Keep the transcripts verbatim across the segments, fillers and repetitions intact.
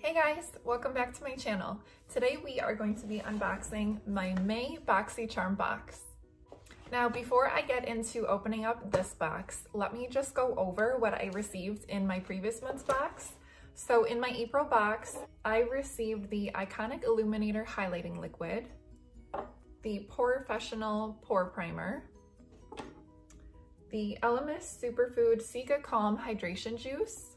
Hey guys, welcome back to my channel. Today we are going to be unboxing my May BoxyCharm box. Now before I get into opening up this box, let me just go over what I received in my previous month's box. So in my April box, I received the Iconic Illuminator Highlighting Liquid, the Porefessional Pore Primer, the Elemis Superfood Cica Calm Hydration Juice,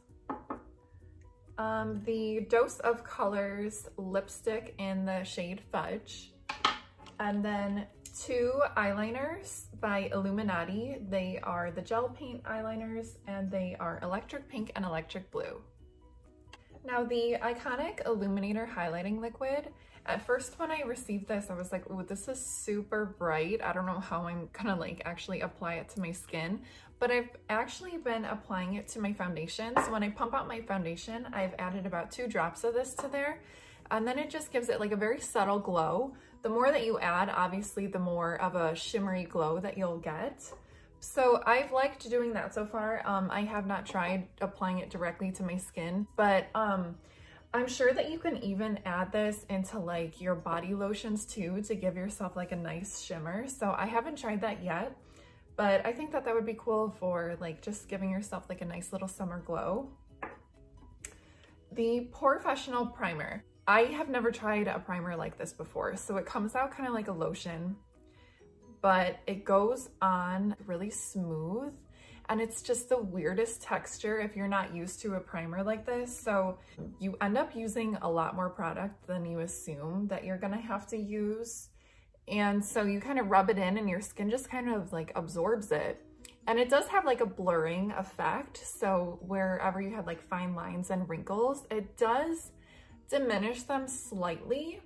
um, the Dose of Colors lipstick in the shade Fudge, and then two eyeliners by Illuminati. They are the gel paint eyeliners and they are electric pink and electric blue. Now the Iconic Illuminator Highlighting Liquid, at first when I received this, I was like, oh, this is super bright. I don't know how I'm gonna like actually apply it to my skin, but I've actually been applying it to my foundation. So when I pump out my foundation, I've added about two drops of this to there, and then it just gives it like a very subtle glow. The more that you add, obviously, the more of a shimmery glow that you'll get. So I've liked doing that so far. Um, I have not tried applying it directly to my skin, but um, I'm sure that you can even add this into like your body lotions too to give yourself like a nice shimmer. So I haven't tried that yet, but I think that that would be cool for like just giving yourself like a nice little summer glow. The Porefessional Primer. I have never tried a primer like this before. So it comes out kind of like a lotion, but it goes on really smooth and it's just the weirdest texture if you're not used to a primer like this. So you end up using a lot more product than you assume that you're gonna have to use. And so you kind of rub it in and your skin just kind of like absorbs it. And it does have like a blurring effect. So wherever you had like fine lines and wrinkles, it does diminish them slightly.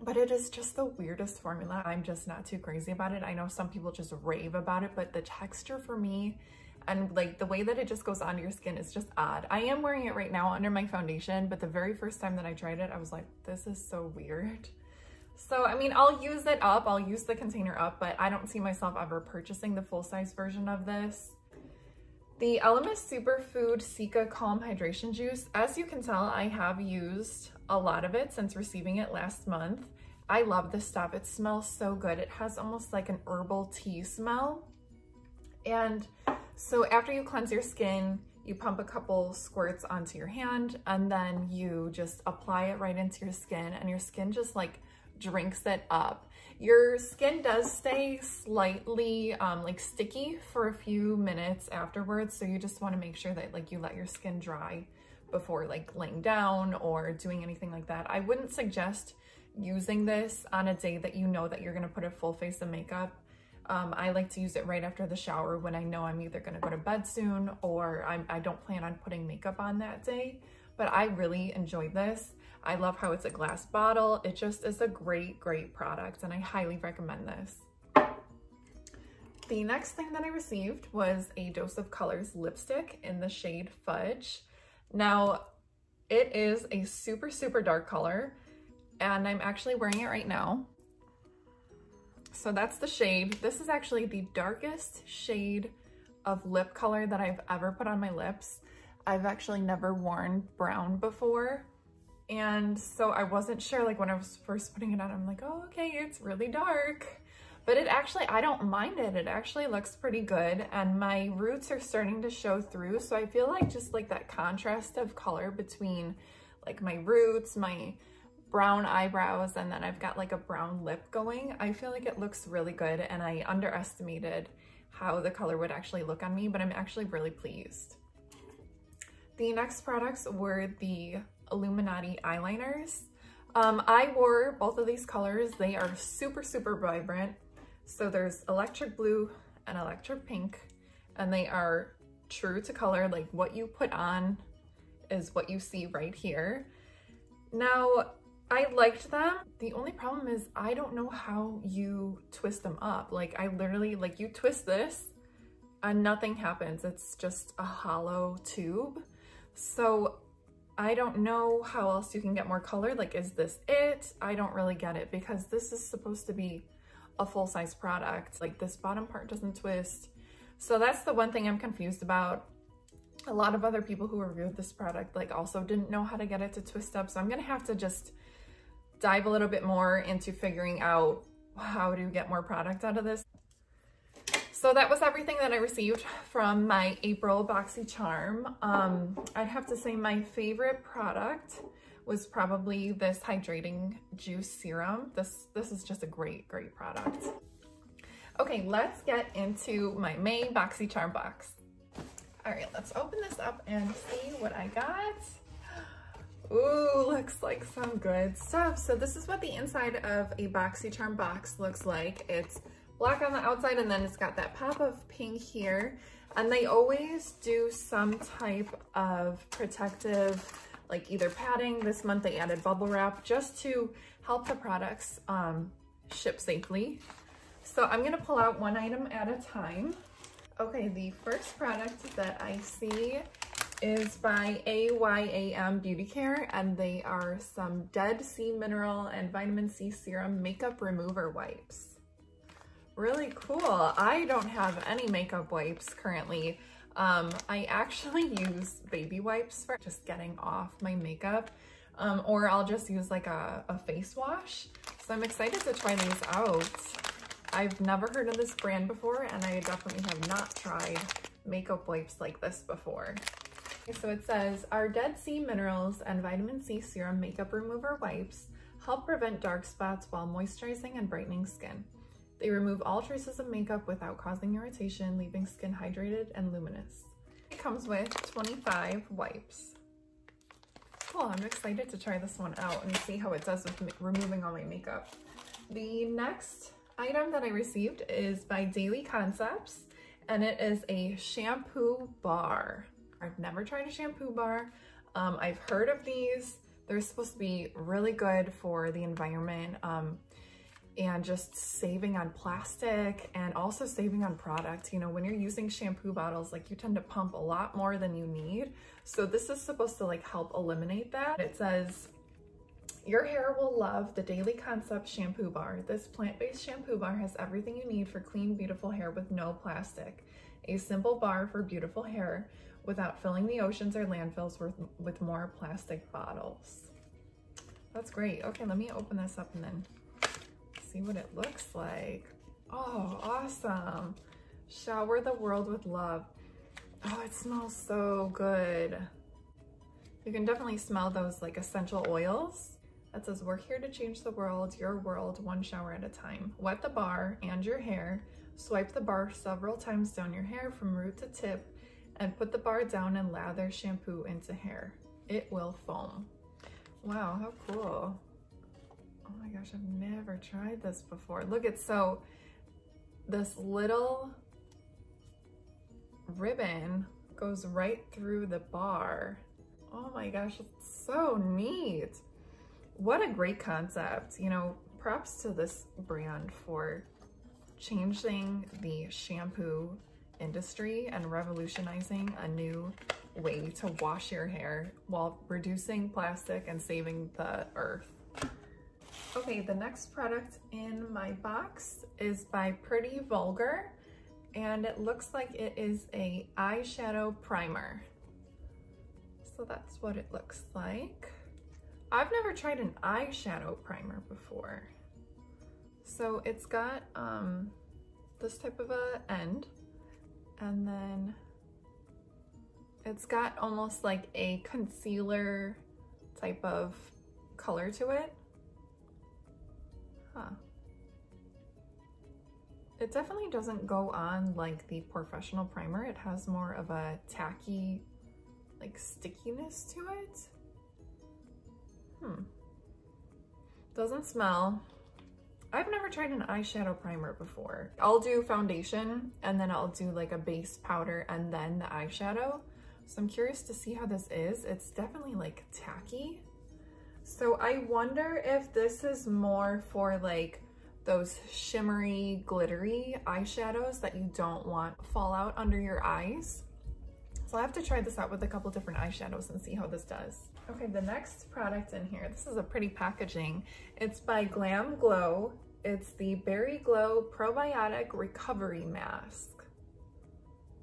But it is just the weirdest formula. I'm just not too crazy about it. I know some people just rave about it, but the texture for me and like the way that it just goes onto your skin is just odd. I am wearing it right now under my foundation, but the very first time that I tried it, I was like, this is so weird. So, I mean, I'll use it up. I'll use the container up, but I don't see myself ever purchasing the full-size version of this. The Elemis Superfood Cica Calm Hydration Juice, as you can tell, I have used a lot of it since receiving it last month. I love this stuff. It smells so good. It has almost like an herbal tea smell. And so after you cleanse your skin, you pump a couple squirts onto your hand and then you just apply it right into your skin and your skin just like drinks it up. Your skin does stay slightly um, like sticky for a few minutes afterwards. So you just want to make sure that like you let your skin dry before like laying down or doing anything like that. I wouldn't suggest using this on a day that you know that you're going to put a full face of makeup. Um, I like to use it right after the shower when I know I'm either going to go to bed soon or I'm, I don't plan on putting makeup on that day. But I really enjoyed this. I love how it's a glass bottle. It just is a great, great product and I highly recommend this. The next thing that I received was a Dose of Colors lipstick in the shade Fudge. Now, it is a super, super dark color and I'm actually wearing it right now. So that's the shade. This is actually the darkest shade of lip color that I've ever put on my lips. I've actually never worn brown before. And so I wasn't sure, like when I was first putting it on, I'm like, oh, okay, it's really dark. But it actually, I don't mind it. It actually looks pretty good. And my roots are starting to show through. So I feel like just like that contrast of color between like my roots, my brown eyebrows, and then I've got like a brown lip going. I feel like it looks really good. And I underestimated how the color would actually look on me, but I'm actually really pleased. The next products were the Illuminati eyeliners. Um, I wore both of these colors. They are super, super vibrant. So there's electric blue and electric pink, and they are true to color. Like what you put on is what you see right here. Now, I liked them. The only problem is I don't know how you twist them up. Like I literally, like you twist this and nothing happens. It's just a hollow tube. So I don't know how else you can get more color. Like, is this it? I don't really get it because this is supposed to be a full-size product. Like this bottom part doesn't twist. So that's the one thing I'm confused about. a lot of other people who reviewed this product like also didn't know how to get it to twist up, so I'm gonna have to just dive a little bit more into figuring out how to get more product out of this. So that was everything that I received from my April BoxyCharm. Um, I'd have to say my favorite product was probably this hydrating juice serum. This, this is just a great, great product. Okay, let's get into my main BoxyCharm box. All right, let's open this up and see what I got. Ooh, looks like some good stuff. So this is what the inside of a BoxyCharm box looks like. It's black on the outside, and then it's got that pop of pink here. And they always do some type of protective, like either padding. This month they added bubble wrap just to help the products um, ship safely. So I'm gonna pull out one item at a time. Okay, the first product that I see is by A Y A M Beauty Care, and they are some Dead Sea Mineral and Vitamin C Serum Makeup Remover Wipes. Really cool. I don't have any makeup wipes currently. Um, I actually use baby wipes for just getting off my makeup, um, or I'll just use like a, a face wash. So I'm excited to try these out. I've never heard of this brand before, and I definitely have not tried makeup wipes like this before. Okay, so it says, our Dead Sea Minerals and Vitamin C Serum Makeup Remover Wipes help prevent dark spots while moisturizing and brightening skin. They remove all traces of makeup without causing irritation, leaving skin hydrated and luminous. It comes with twenty-five wipes. Cool, I'm excited to try this one out and see how it does with removing all my makeup. The next item that I received is by Daily Concepts, and it is a shampoo bar. I've never tried a shampoo bar. Um, I've heard of these. They're supposed to be really good for the environment. Um, and just saving on plastic and also saving on product. You know, when you're using shampoo bottles, like you tend to pump a lot more than you need. So this is supposed to like help eliminate that. It says, your hair will love the Daily Concept shampoo bar. This plant-based shampoo bar has everything you need for clean, beautiful hair with no plastic. A simple bar for beautiful hair without filling the oceans or landfills with, with more plastic bottles. That's great. Okay, let me open this up and then see what it looks like. Oh, awesome. Shower the world with love. Oh, it smells so good. You can definitely smell those like essential oils. That says, we're here to change the world, your world, one shower at a time. Wet the bar and your hair. Swipe the bar several times down your hair from root to tip, and put the bar down and lather shampoo into hair. It will foam. Wow, how cool. Oh my gosh, I've never tried this before. Look, it's so, this little ribbon goes right through the bar. Oh my gosh, it's so neat. What a great concept. You know, props to this brand for changing the shampoo industry and revolutionizing a new way to wash your hair while reducing plastic and saving the earth. Okay, the next product in my box is by Pretty Vulgar, and it looks like it is a eyeshadow primer. So that's what it looks like. I've never tried an eyeshadow primer before. So it's got um, this type of a end, and then it's got almost like a concealer type of color to it. Huh. It definitely doesn't go on like the Porefessional primer. It has more of a tacky, like stickiness to it. Hmm. Doesn't smell. I've never tried an eyeshadow primer before. I'll do foundation, and then I'll do like a base powder and then the eyeshadow. So I'm curious to see how this is. It's definitely like tacky. So I wonder if this is more for like those shimmery, glittery eyeshadows that you don't want fall out under your eyes. So I'll have to try this out with a couple different eyeshadows and see how this does. Okay, the next product in here, this is a pretty packaging. It's by Glam Glow. It's the Berry Glow Probiotic Recovery Mask.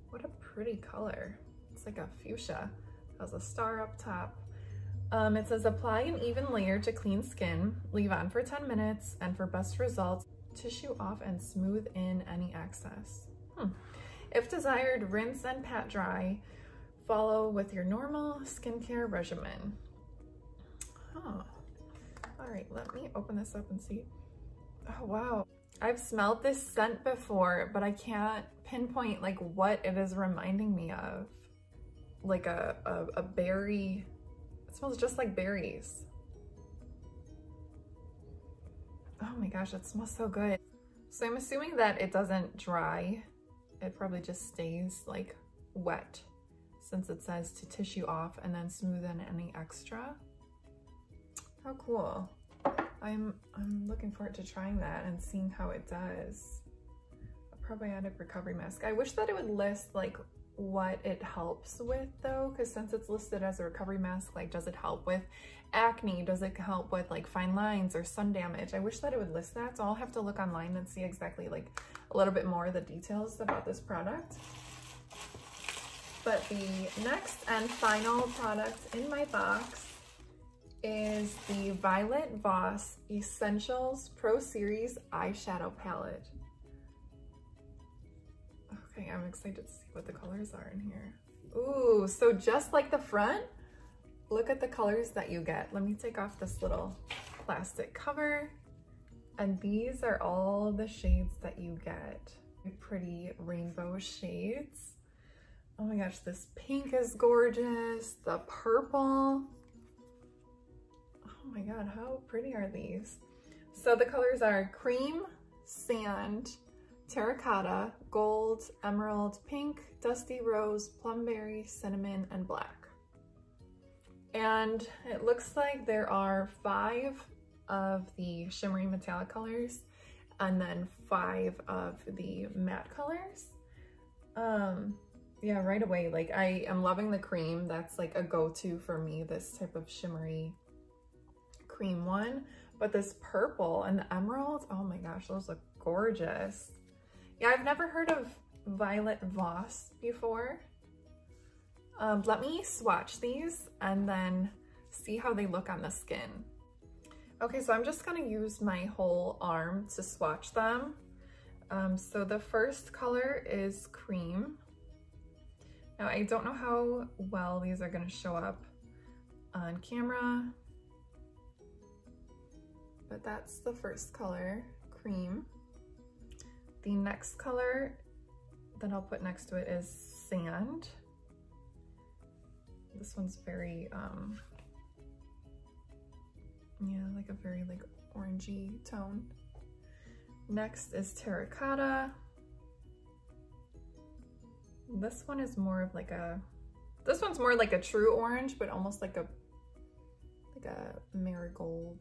What a pretty color. It's It's like a fuchsia. It has a star up top. Um, it says apply an even layer to clean skin, leave on for ten minutes, and for best results, tissue off and smooth in any excess. Hmm. If desired, rinse and pat dry. Follow with your normal skincare regimen. Huh. All right, let me open this up and see. Oh, wow. I've smelled this scent before, but I can't pinpoint like what it is reminding me of. Like a, a, a berry. It smells just like berries. Oh my gosh, it smells so good. So I'm assuming that it doesn't dry. It probably just stays like wet, since it says to tissue off and then smooth in any extra. How cool. I'm, I'm looking forward to trying that and seeing how it does. A probiotic recovery mask. I wish that it would list like what it helps with though, because since it's listed as a recovery mask, like does it help with acne? Does it help with like fine lines or sun damage? I wish that it would list that. So I'll have to look online and see exactly like a little bit more of the details about this product. But the next and final product in my box is the Violet Voss Essentials Pro Series Eyeshadow Palette. Okay, I'm excited to see what the colors are in here. Ooh, so just like the front, look at the colors that you get. Let me take off this little plastic cover. And these are all the shades that you get. Pretty rainbow shades. Oh my gosh, this pink is gorgeous. The purple. Oh my god, how pretty are these? So the colors are cream, sand, terracotta, gold, emerald, pink, dusty rose, plumberry, cinnamon, and black. And it looks like there are five of the shimmery metallic colors and then five of the matte colors. Um, yeah, right away, like I am loving the cream. That's like a go-to for me, this type of shimmery cream one, but this purple and the emerald, oh my gosh, those look gorgeous. Yeah, I've never heard of Violet Voss before. Um, let me swatch these and then see how they look on the skin. Okay, so I'm just gonna use my whole arm to swatch them. Um, so the first color is cream. Now I don't know how well these are gonna show up on camera, but that's the first color, cream. The next color that I'll put next to it is sand. This one's very, um, yeah, like a very like orangey tone. Next is terracotta. This one is more of like a, this one's more like a true orange, but almost like a, like a marigold,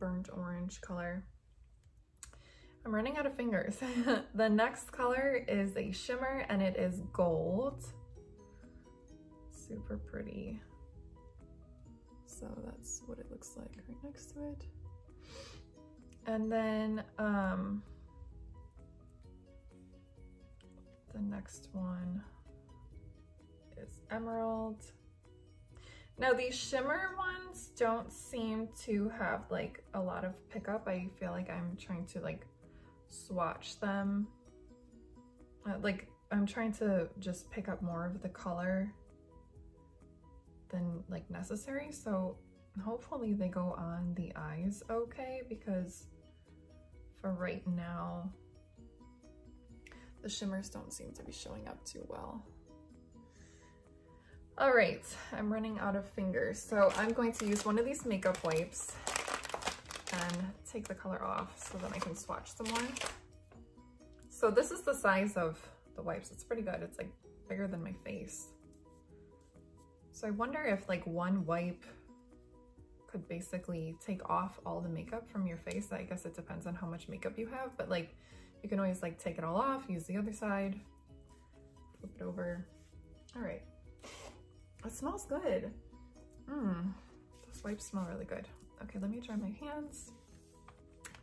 burnt orange color. I'm running out of fingers. The next color is a shimmer and it is gold. Super pretty. So that's what it looks like right next to it. And then um, the next one is emerald. Now these shimmer ones don't seem to have like a lot of pickup. I feel like I'm trying to like swatch them. Uh, like I'm trying to just pick up more of the color than like necessary. So hopefully they go on the eyes okay, because for right now, the shimmers don't seem to be showing up too well. All right, I'm running out of fingers, so I'm going to use one of these makeup wipes and take the color off so that I can swatch some more. So this is the size of the wipes. It's pretty good. It's like bigger than my face. So I wonder if like one wipe could basically take off all the makeup from your face. I guess it depends on how much makeup you have, but like you can always like take it all off, use the other side, flip it over. All right. It smells good. Mmm, those wipes smell really good. Okay, let me dry my hands.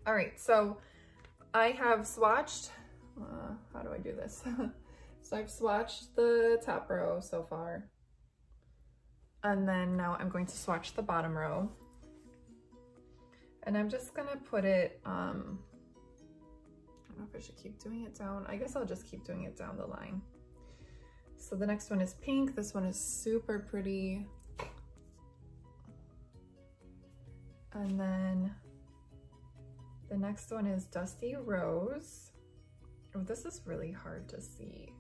All right, so I have swatched, uh, how do I do this? So I've swatched the top row so far. And then now I'm going to swatch the bottom row. And I'm just gonna put it, um, I don't know if I should keep doing it down. I guess I'll just keep doing it down the line. So the next one is pink. This one is super pretty. And then the next one is Dusty Rose. Oh, this is really hard to see.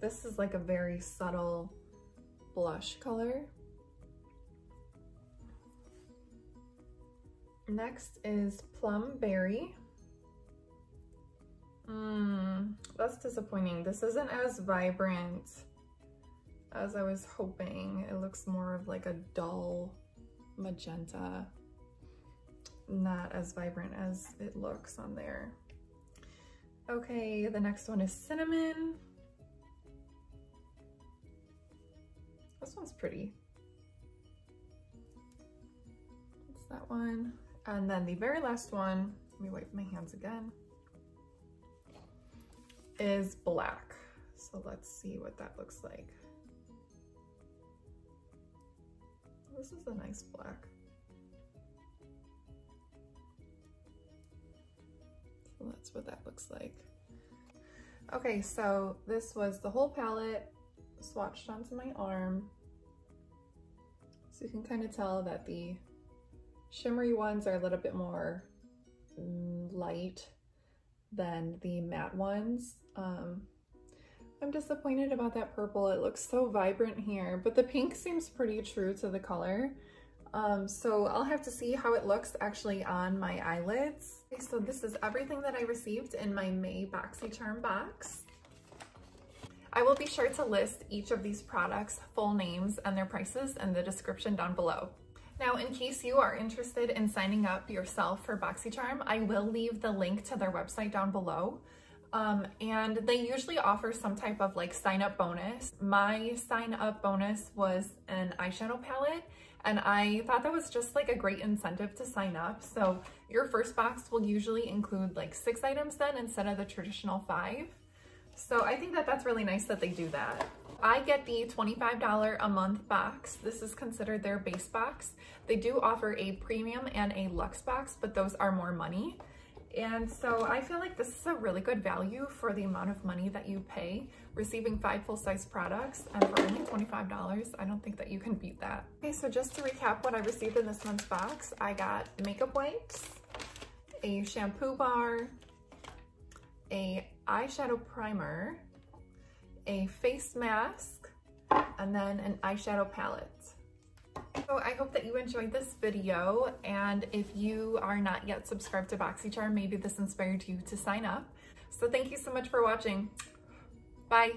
This is like a very subtle blush color. Next is Plum Berry. Mmm, that's disappointing. This isn't as vibrant as I was hoping. It looks more of like a dull magenta. Not as vibrant as it looks on there. Okay, the next one is Cinnamon. This one's pretty. It's that one. And then the very last one, let me wipe my hands again, is black. So let's see what that looks like. This is a nice black. So that's what that looks like. Okay, so this was the whole palette swatched onto my arm. So you can kind of tell that the shimmery ones are a little bit more light than the matte ones. Um, I'm disappointed about that purple. It looks so vibrant here, but the pink seems pretty true to the color. Um, so I'll have to see how it looks actually on my eyelids. Okay, so this is everything that I received in my May BoxyCharm box. I will be sure to list each of these products' full names and their prices in the description down below. Now, in case you are interested in signing up yourself for BoxyCharm, I will leave the link to their website down below. Um, and they usually offer some type of like sign up bonus. My sign up bonus was an eyeshadow palette, and I thought that was just like a great incentive to sign up. So your first box will usually include like six items then instead of the traditional five. So I think that that's really nice that they do that. I get the twenty-five dollar a month box. This is considered their base box. They do offer a premium and a luxe box, but those are more money. And so I feel like this is a really good value for the amount of money that you pay, receiving five full-size products, and for only twenty-five dollars, I don't think that you can beat that. Okay, so just to recap what I received in this month's box, I got makeup wipes, a shampoo bar, a eyeshadow primer, a face mask, and then an eyeshadow palette. So I hope that you enjoyed this video, and if you are not yet subscribed to BoxyCharm, maybe this inspired you to sign up. So thank you so much for watching. Bye!